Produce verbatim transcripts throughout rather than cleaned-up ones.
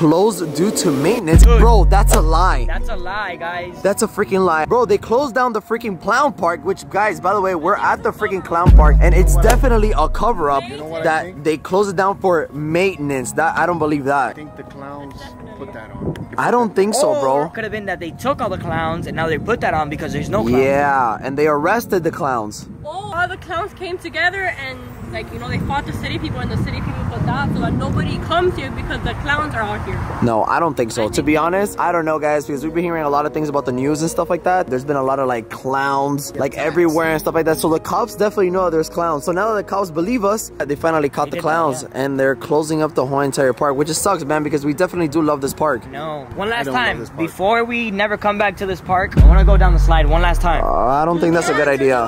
closed due to maintenance. Dude, bro, that's a lie. That's a lie, guys. That's a freaking lie. Bro, they closed down the freaking clown park, which, guys, by the way, we're at the freaking clown park, and it's definitely a cover-up you know that they closed it down for maintenance. That I don't believe that. I think the clowns put that on. I don't think so, bro. Or it could have been that they took all the clowns and now they put that on because there's no clowns. Yeah, and they arrested the clowns. Oh, all the clowns came together and, like, you know, they fought the city people and the city people put that so that nobody comes here because the clowns are out here. No, I don't think so. I to think be honest, I don't know, guys, because we've been hearing a lot of things about the news and stuff like that. There's been a lot of, like, clowns, like, everywhere and stuff like that. So the cops definitely know there's clowns. So now that the cops believe us, they finally caught they the clowns that, yeah. and they're closing up the whole entire park, which just sucks, man, because we definitely do love this park. No. One last time, before we never come back to this park, I want to go down the slide one last time. Uh, I don't think that's a good idea.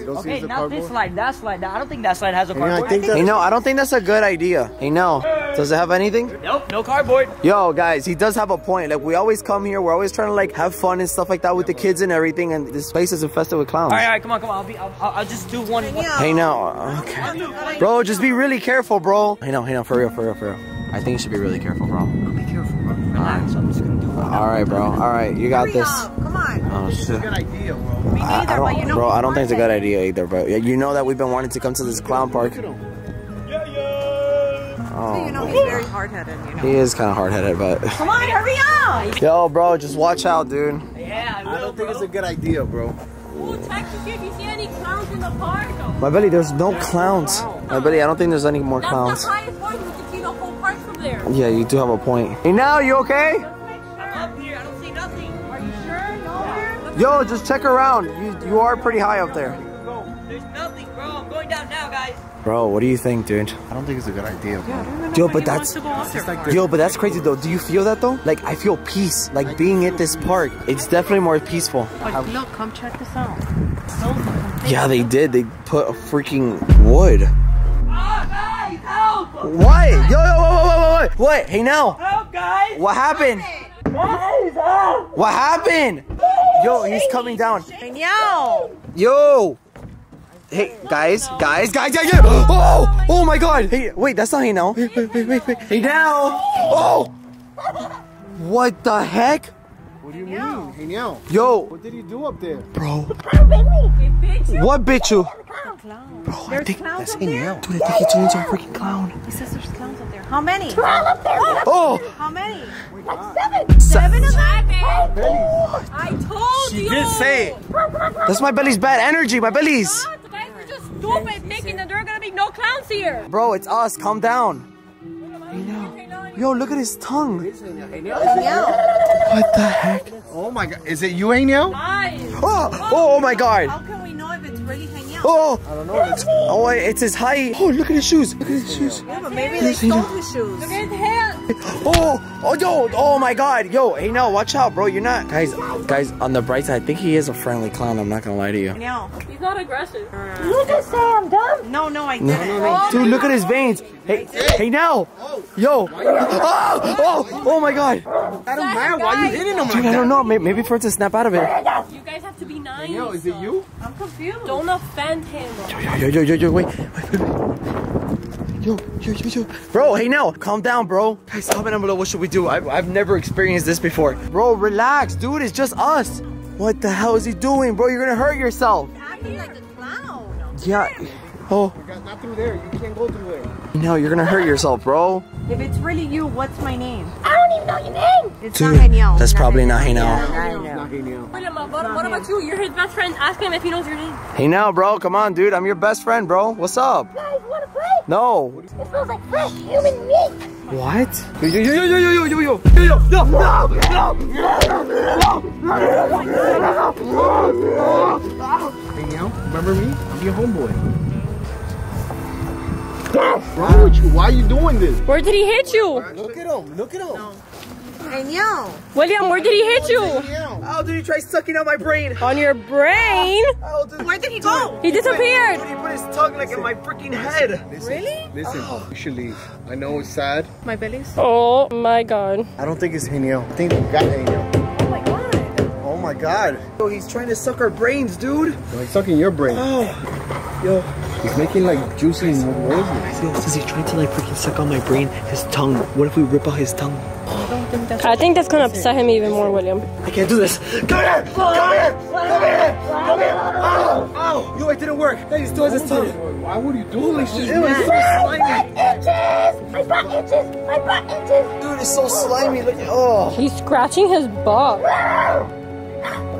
Okay, not this slide, that slide. I don't think that slide has a cardboard. You know, I, you know, I don't think that's a good idea. You know, does it have anything? Nope, no cardboard. Yo, guys, he does have a point. Like, we always come here, we're always trying to, like, have fun and stuff like that with the kids and everything, and this place is infested with clowns. All right, all right, come on, come on. I'll, be, I'll, I'll just do one. one. Hey, now, okay. Bro, just be really careful, bro. Hey, no, hey, no, for real, for real, for real. I think you should be really careful, bro. Relax, I'm just gonna do it. Alright, bro. Alright, you got this. Come on. Oh, shit. This is a good idea, bro. Me neither, but you know. Bro, I don't think it's a good idea either, bro. You know that we've been wanting to come to this clown park. Yeah, yeah. Oh, you know, he's very hard-headed, you know. He is kind of hard-headed, but... Come on, hurry up! Yo, bro, just watch out, dude. Yeah, I will, I don't think it's a good idea, bro. Ooh, text us if you see any clowns in the park. Maibelys, there's no clowns. Maibelys, I don't think there's any more clowns. There. Yeah, you do have a point. Hey, now, you okay? I'm up here. I don't see nothing. Are you sure? No. Yo, just check around. You you are pretty high up there. There's nothing, bro. I'm going down now, guys. Bro, what do you think, dude? I don't think it's a good idea. Yeah, yo, but that's like yo, but that's crazy though. Do you feel that though? Like, I feel peace. Like, I being at this peace. park, it's definitely more peaceful. But look, come check this out. So yeah, they did. They put a freaking wood. What? Yo, yo, whoa, whoa, whoa, whoa. What? Hey, now. Help, guys. What happened? Guys, help. What happened? Yo, he's coming down. Yo. Hey, guys, guys, guys, guys. Oh, oh my God. Hey, wait, that's not Hey Now. Wait, wait, wait, wait, wait. Hey Now. Oh. What the heck? What do you mean? Hey Now. Yo. What did he do up there? Bro. What bit you? Clowns. Bro, there's I think clowns that's up in there? Dude, I think he turned into a freaking clown. He says there's clowns up there. How many? Clown up there! Oh! How many? Like seven! Seven of them? Oh, I told she you! She did say it. That's Maibelys' bad energy, Maibelys! The guys were just stupid thinking that there are gonna be no clowns here! Bro, it's us, calm down. You know. Yo, look at his tongue! What the heck? Oh my God, is it you, Ainyo? Oh, oh, oh my God! How can we know if it's really Ainyo? Oh! I don't know. It's, oh, it's his height. Oh, look at his shoes. Look at his shoes. Yeah, but maybe they stole his shoes. Look at his hands. Oh! Oh, yo! Oh my God! Yo, hey, no, watch out, bro. You're not, guys. Guys, on the bright side, I think he is a friendly clown. I'm not gonna lie to you. No, he's not aggressive. You just say I'm dumb. No, no, I didn't. No, no, no. Dude, look at his veins. Hey, hey, now. Yo. Oh! Oh! Oh my God. I don't know why you hitting him. Dude, I don't know. Maybe for it to snap out of it. You guys have to be nice. Yo, is it you? I'm confused. Don't offend. Yo, yo, yo, yo, yo, wait, wait, wait, wait. Yo, yo, yo, yo. Bro, hey, now, calm down, bro. Guys, comment down below, what should we do? I've, I've never experienced this before. Bro, relax, dude, it's just us. What the hell is he doing, bro? You're gonna hurt yourself. He's acting like a clown. Yeah. Oh. You got not through there, you can't go through there. No, you're gonna hurt yourself, bro. If it's really you, what's my name? I don't even know your name. It's dude, not Ainyo. That's probably not Ainyo. Yeah, what what about you? You're his best friend. Ask him if he knows your name. Hey now, bro. Come on, dude. I'm your best friend, bro. What's up? Guys, you wanna play? No. It smells like fresh human meat. What? Yo, yo, yo, yo, yo, yo, yo, yo, yo, no, no, no, no. Ainyo, remember me? I'm your homeboy. Wrong with you? Why are you doing this? Where did he hit you? Look at him. Look at him. No. Ainyo. William, where did he hit you? How did he try sucking out my brain? On your brain? Oh, dude. Where did he go? Dude, he disappeared. Dude, he put his tongue like listen, in my freaking head. Listen, really? Listen, oh. You should leave. I know it's sad. Maibelys. Oh my God. I don't think it's Ainyo. I think we got Ainyo. Oh my God. Oh my God. Yo, he's trying to suck our brains, dude. Yo, he's sucking your brain. Oh. Yo. He's making like juicy noises. Yo, is he trying to like freaking suck on my brain? His tongue. What if we rip out his tongue? I don't think that's. I think that's gonna upset him even more, William. I can't do this. Come here! Come here! Come here! Come here! Ow! Ow! Yo, it didn't work. Now he still has his tongue. Why would you do this? It was so slimy. My butt itches! My butt itches! Dude, it's so slimy. Look at oh. He's scratching his butt.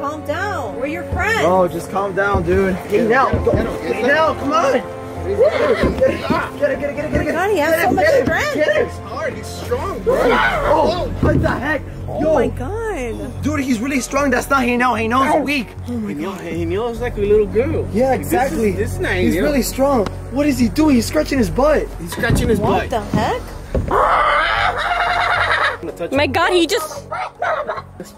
Calm down. We're your friends. Oh, just calm down, dude. Get it out. Get it out. Come on. Get it, get it, get it, get it. God, he has so much strength. Get it. He's hard. He's strong, bro. Oh, what the heck? Oh my God. Dude, he's really strong. That's not Hino. Hino's weak. Oh my God. Hino's like a little girl. Yeah, exactly. This is not Hino. He's really strong. What is he doing? He's scratching his butt. He's scratching his butt. What the heck? My God, he just...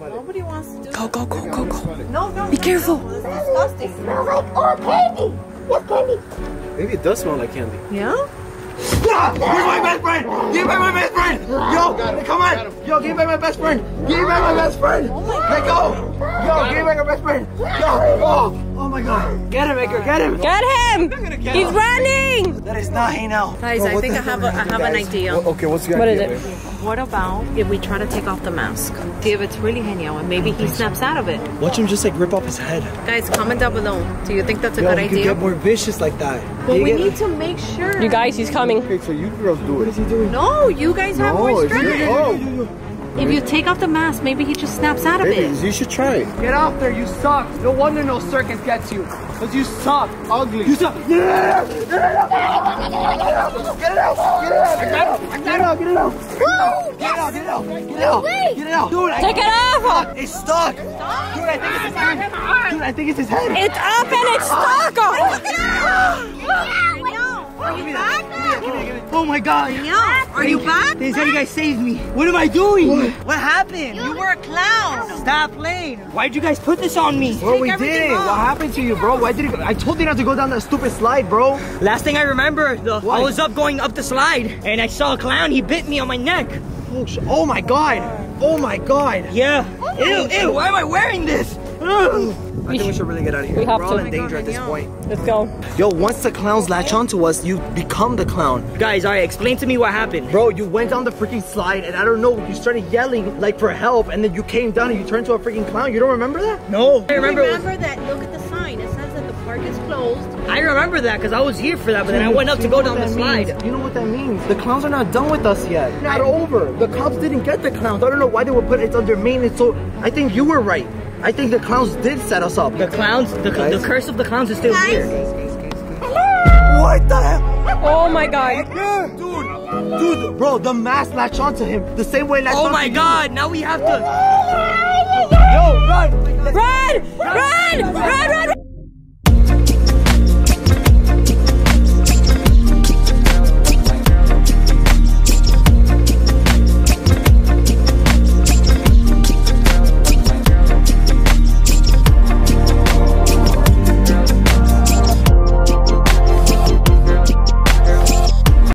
Nobody wants to do that. Go, go, go, go, go. No, no, be careful. It's disgusting. It smells like all candy. Yes, candy. Maybe it does smell like candy. Yeah? Stop! He's my best friend! Give me my best friend! Yo, come on! Yo, give me my best friend! Give me my best friend! Let go! Yo, give me my best friend! Yo, oh! Oh my God! Get him, Edgar! Get him! Get him! He's running! That is not Hino. Guys, I think I have an idea. Okay, what's your idea? What is it? What about if we try to take off the mask? See if it's really Hino and maybe he snaps out of it. Watch him just like rip off his head. Guys, comment down below. Do you think that's a Yo, good idea? He could get more vicious like that. But we get... need to make sure. You guys, he's coming. Okay, so you girls do it. What is he doing? No, you guys no, have more strength. Oh. If you take off the mask, maybe he just snaps out of it. You should try it. Get off there, you suck. No wonder no circus gets you. Because you suck. Ugly. You suck. Get it out. Get it out. Get it out. Get it out. Get it out. Get it out, get it out, get it out, get it out. Dude, I take it off! It's stuck! Dude, I think it's his head! Dude, I think it's his head! It's up and it's stuck! Get it out! Get it out! Are you back? Oh my God! Are you back? They said you guys saved me. What am I doing? What, what happened? You were a clown! Stop playing! Why'd you guys put this on me? Well, we didn't! What happened to you, bro? Why did it, I told you not to go down that stupid slide, bro! Last thing I remember, the, I was up going up the slide, and I saw a clown, he bit me on my neck. Oh my God! Oh my God! Yeah. Oh my ew, God. Ew, why am I wearing this? Ugh. I think we should really get out of here. We have We're all to. in danger at this point. Let's go. Yo, once the clowns latch onto us, you become the clown. Guys, alright, explain to me what happened. Bro, you went down the freaking slide and I don't know, you started yelling like for help and then you came down and you turned to a freaking clown. You don't remember that? No. I remember, remember that. Look at the sign. It says that the park is closed. I remember that because I was here for that, but then I went up to go down the slide. You know what that means? The clowns are not done with us yet. Not over. The cops didn't get the clowns. I don't know why they would put it under maintenance. So I think you were right. I think the clowns did set us up. The clowns, the, the curse of the clowns is still here. Hello? What the hell? Oh my God. Dude, dude, bro, the mask latched onto him. The same way it latched onto you. Oh my God, now we have to... Yo, run! Run! Run! Run!